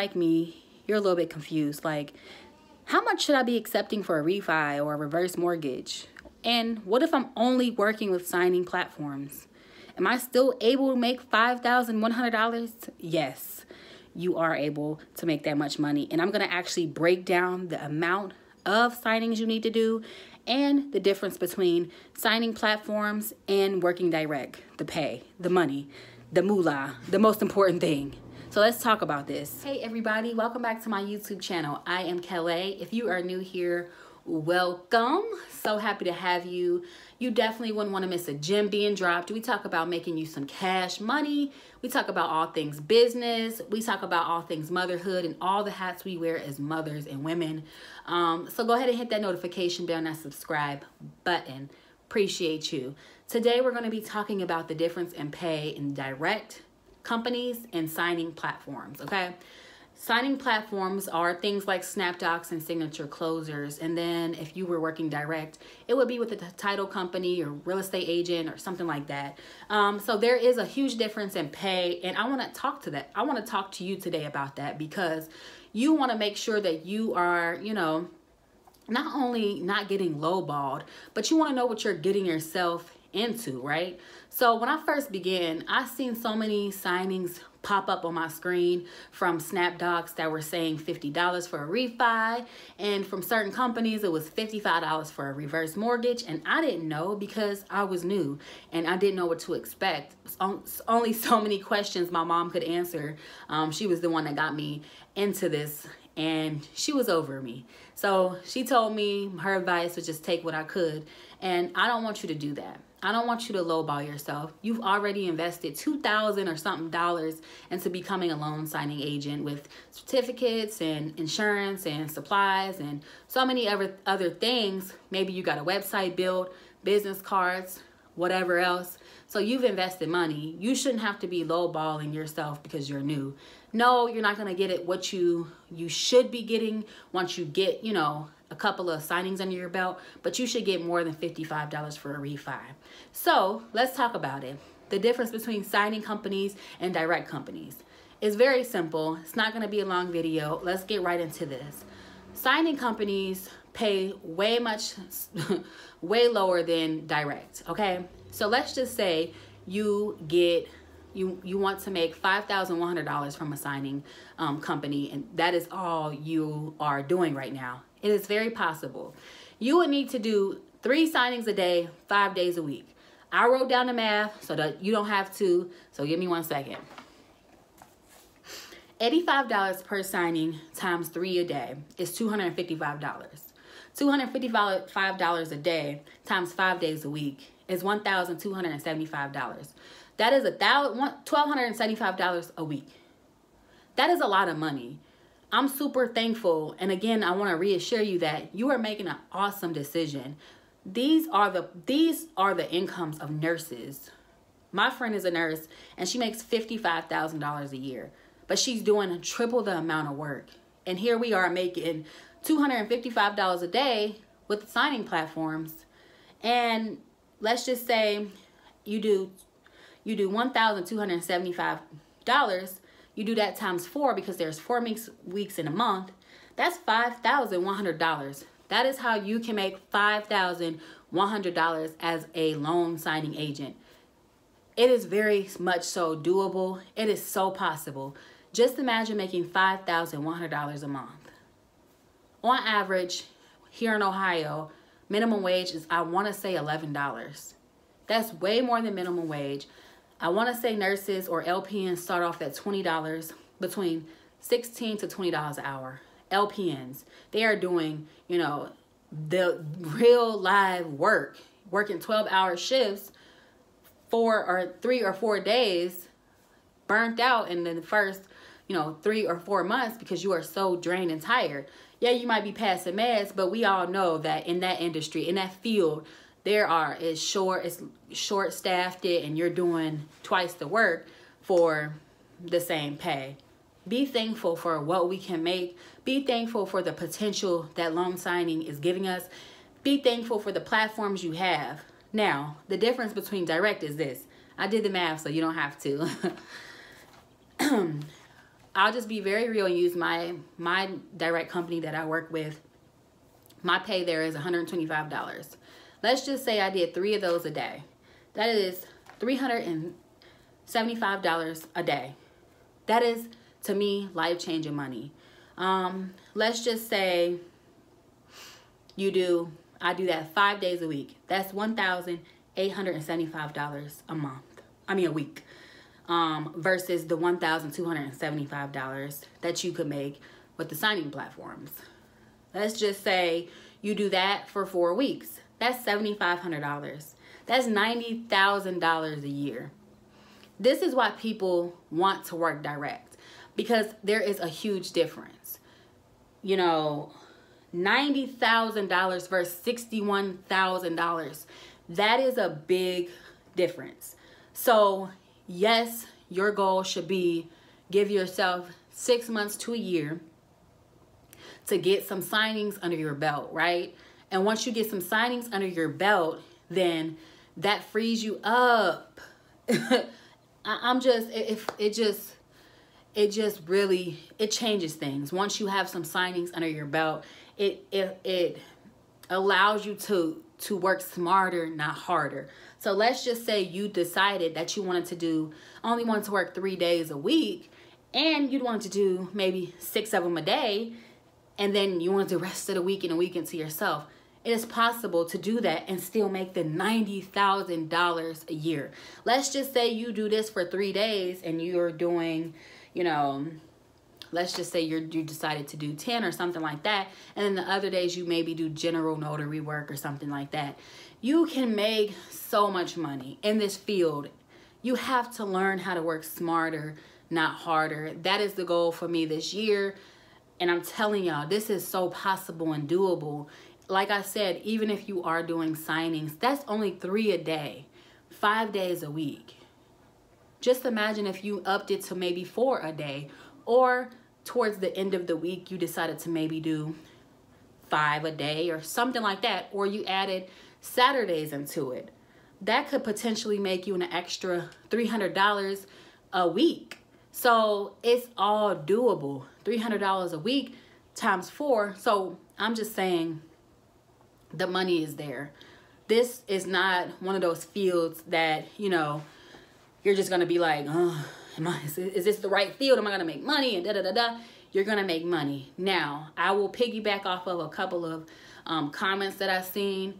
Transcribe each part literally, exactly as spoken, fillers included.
like me, you're a little bit confused. Like, how much should I be accepting for a refi or a reverse mortgage? And what if I'm only working with signing platforms? Am I still able to make five thousand one hundred dollars? Yes, you are able to make that much money. And I'm going to actually break down the amount of signings you need to do and the difference between signing platforms and working direct, the pay, the money, the moolah, the most important thing. So let's talk about this. Hey everybody, welcome back to my YouTube channel. I am Kelly. If you are new here, welcome. So happy to have you. You definitely wouldn't want to miss a gem being dropped. We talk about making you some cash money. We talk about all things business. We talk about all things motherhood and all the hats we wear as mothers and women. Um, so go ahead and hit that notification bell and that subscribe button. Appreciate you. Today we're going to be talking about the difference in pay in direct companies and signing platforms, okay? Signing platforms are things like Snapdocs and signature closers. And then if you were working direct, it would be with a title company or real estate agent or something like that. Um, so there is a huge difference in pay. And I want to talk to that. I want to talk to you today about that because you want to make sure that you are, you know, not only not getting lowballed, but you want to know what you're getting yourself into, right? So when I first began, I seen so many signings pop up on my screen from Snapdocs that were saying fifty dollars for a refi, and from certain companies it was fifty-five dollars for a reverse mortgage, and I didn't know because I was new and I didn't know what to expect. Only so many questions my mom could answer. Um, she was the one that got me into this, and she was over me. So she told me her advice was just take what I could, and I don't want you to do that. I don't want you to lowball yourself. You've already invested two thousand dollars or something dollars into becoming a loan signing agent with certificates and insurance and supplies and so many other, other things. Maybe you got a website built, business cards, whatever else. So you've invested money. You shouldn't have to be lowballing yourself because you're new. No, you're not going to get it what you you should be getting once you get, you know, a couple of signings under your belt, but you should get more than fifty-five dollars for a refi. So let's talk about it. The difference between signing companies and direct companies is very simple. It's not going to be a long video. Let's get right into this. Signing companies pay way much, way lower than direct, okay? So let's just say you get You, you want to make five thousand one hundred dollars from a signing um, company, and that is all you are doing right now. It is very possible. You would need to do three signings a day, five days a week. I wrote down the math so that you don't have to, so give me one second. eighty-five dollars per signing times three a day is two hundred fifty-five dollars. two hundred fifty-five dollars a day times five days a week is one thousand two hundred seventy-five dollars. That is twelve hundred seventy-five dollars a week. That is a lot of money. I'm super thankful. And again, I want to reassure you that you are making an awesome decision. These are the, these are the incomes of nurses. My friend is a nurse and she makes fifty-five thousand dollars a year, but she's doing triple the amount of work. And here we are making two hundred fifty-five dollars a day with signing platforms. And let's just say you do You do one thousand two hundred seventy-five dollars. You do that times four because there's four weeks, weeks in a month. That's five thousand one hundred dollars. That is how you can make five thousand one hundred dollars as a loan signing agent. It is very much so doable. It is so possible. Just imagine making five thousand one hundred dollars a month. On average, here in Ohio, minimum wage is, I want to say, eleven dollars. That's way more than minimum wage. I want to say nurses or L P Ns start off at twenty dollars, between sixteen to twenty dollars an hour. L P Ns, they are doing, you know, the real live work, working twelve hour shifts, four or three or four days, burnt out in the first, you know, three or four months because you are so drained and tired. Yeah, you might be passing meds, but we all know that in that industry, in that field, there are is short it's short staffed it, and you're doing twice the work for the same pay. Be thankful for what we can make. Be thankful for the potential that loan signing is giving us. Be thankful for the platforms you have. Now, the difference between direct is this. I did the math so you don't have to. I'll just be very real and use my my direct company that I work with. My pay there is one hundred twenty-five dollars. Let's just say I did three of those a day. That is three hundred seventy-five dollars a day. That is, to me, life-changing money. Um, let's just say you do, I do that five days a week. That's one thousand eight hundred seventy-five dollars a month. I mean, a week. Um, versus the one thousand two hundred seventy-five dollars that you could make with the signing platforms. Let's just say you do that for four weeks. That's seven thousand five hundred dollars. That's ninety thousand dollars a year. This is why people want to work direct, because there is a huge difference. You know, ninety thousand dollars versus sixty-one thousand dollars. That is a big difference. So yes, your goal should be give yourself six months to a year to get some signings under your belt, right? And once you get some signings under your belt, then that frees you up. I'm just, if it, it just, it just really, it changes things. Once you have some signings under your belt, it it it allows you to to work smarter, not harder. So let's just say you decided that you wanted to do, only wanted to work three days a week, and you'd want to do maybe six of them a day, and then you wanted the rest of the week and a weekend to yourself. It is possible to do that and still make the ninety thousand dollars a year. Let's just say you do this for three days and you're doing, you know, let's just say you're, you decided to do ten or something like that. And then the other days you maybe do general notary work or something like that. You can make so much money in this field. You have to learn how to work smarter, not harder. That is the goal for me this year. And I'm telling y'all, this is so possible and doable. Like I said, even if you are doing signings, that's only three a day, five days a week. Just imagine if you upped it to maybe four a day, or towards the end of the week, you decided to maybe do five a day or something like that, or you added Saturdays into it. That could potentially make you an extra three hundred dollars a week. So it's all doable. three hundred dollars a week times four. So I'm just saying the money is there. This is not one of those fields that, you know, you're just going to be like, oh, am I, is, is this the right field? Am I going to make money? And da da da da. You're going to make money. Now, I will piggyback off of a couple of um, comments that I've seen.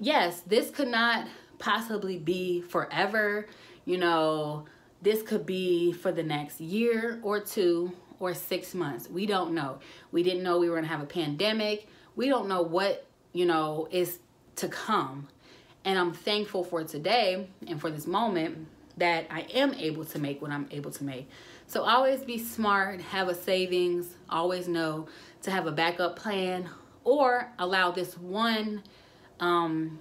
Yes, this could not possibly be forever. You know, this could be for the next year or two or six months. We don't know. We didn't know we were going to have a pandemic. We don't know what, you know, is to come. And I'm thankful for today and for this moment that I am able to make what I'm able to make. So always be smart, have a savings, always know to have a backup plan, or allow this one um,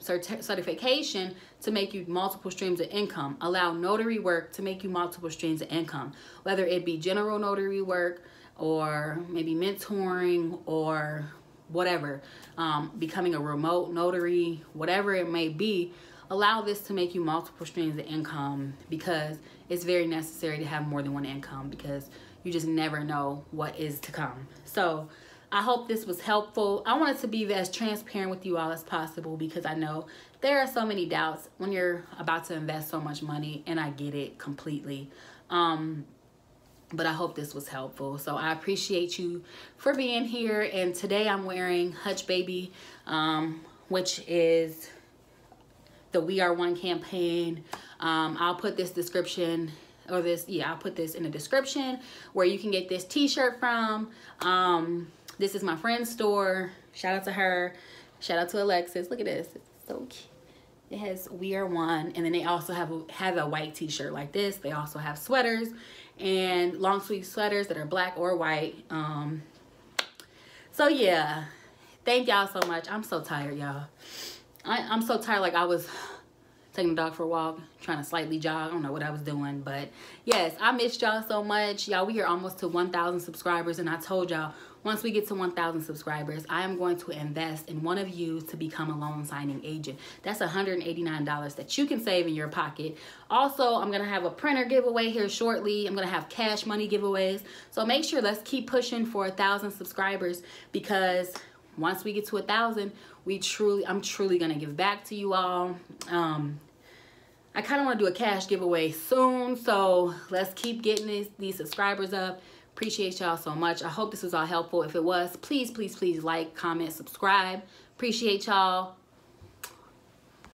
cert certification to make you multiple streams of income. Allow notary work to make you multiple streams of income, whether it be general notary work or maybe mentoring or whatever, um, becoming a remote notary, whatever it may be. Allow this to make you multiple streams of income, because it's very necessary to have more than one income, because you just never know what is to come. So I hope this was helpful. I wanted to be as transparent with you all as possible, because I know there are so many doubts when you're about to invest so much money, and I get it completely. Um, But I hope this was helpful. So I appreciate you for being here. And today I'm wearing Hutch Baby, um, which is the We Are One campaign. Um, I'll put this description or this, yeah, I'll put this in the description where you can get this t-shirt from. Um, this is my friend's store. Shout out to her. Shout out to Alexis. Look at this. It's so cute. It has We Are One. And then they also have a, have a white t-shirt like this. They also have sweaters and long sleeve sweaters that are black or white. Um, so yeah, thank y'all so much. I'm so tired, y'all. I'm so tired. Like I was taking the dog for a walk, trying to slightly jog. I don't know what I was doing, but yes, I missed y'all so much. Y'all, we are almost to one thousand subscribers, and I told y'all, once we get to one thousand subscribers, I am going to invest in one of you to become a loan signing agent. That's one hundred eighty-nine dollars that you can save in your pocket. Also, I'm going to have a printer giveaway here shortly. I'm going to have cash money giveaways. So make sure, let's keep pushing for one thousand subscribers, because once we get to one thousand, we truly, I'm truly going to give back to you all. Um, I kind of want to do a cash giveaway soon, so let's keep getting these, these subscribers up. Appreciate y'all so much. I hope this was all helpful. If it was, please, please, please like, comment, subscribe. Appreciate y'all.